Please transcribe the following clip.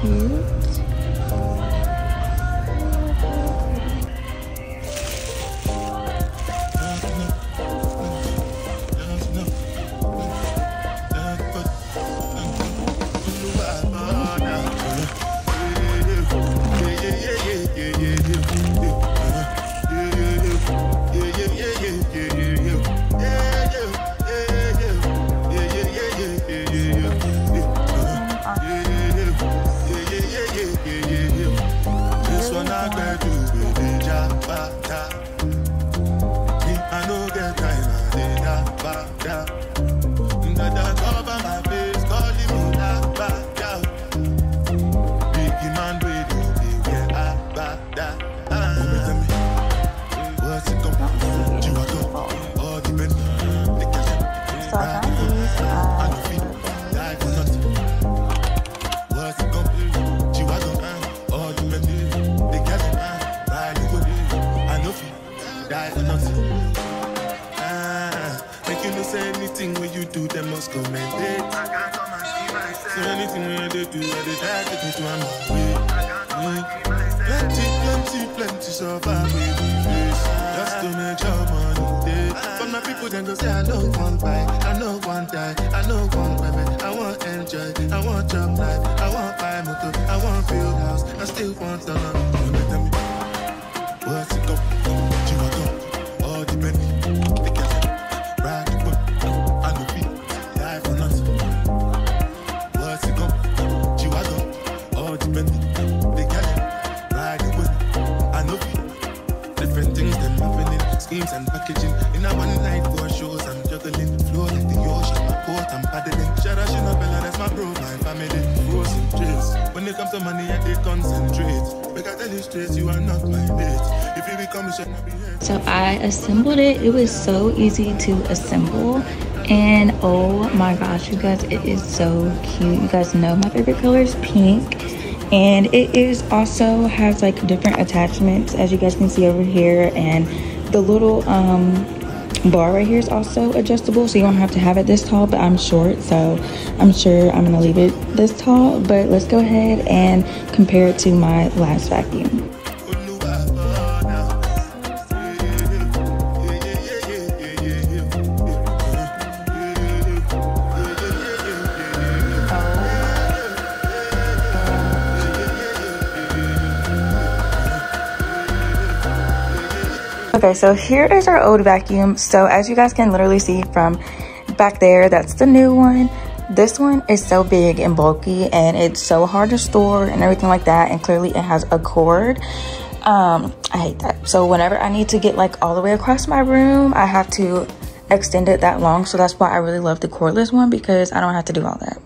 cute. So I assembled it. It was so easy to assemble, and oh my gosh, you guys, it is so cute. You guys know my favorite color is pink, and it is also has like different attachments, as you guys can see over here, and the little bar right here is also adjustable, so you don't have to have it this tall, but I'm short, so I'm sure I'm gonna leave it this tall. But let's go ahead and compare it to my last vacuum. Okay, so here is our old vacuum. So as you guys can literally see from back there, that's the new one. This one is so big and bulky, and it's so hard to store and everything like that, and clearly it has a cord. I hate that. So whenever I need to get like all the way across my room, I have to extend it that long. So that's why I really love the cordless one, because I don't have to do all that.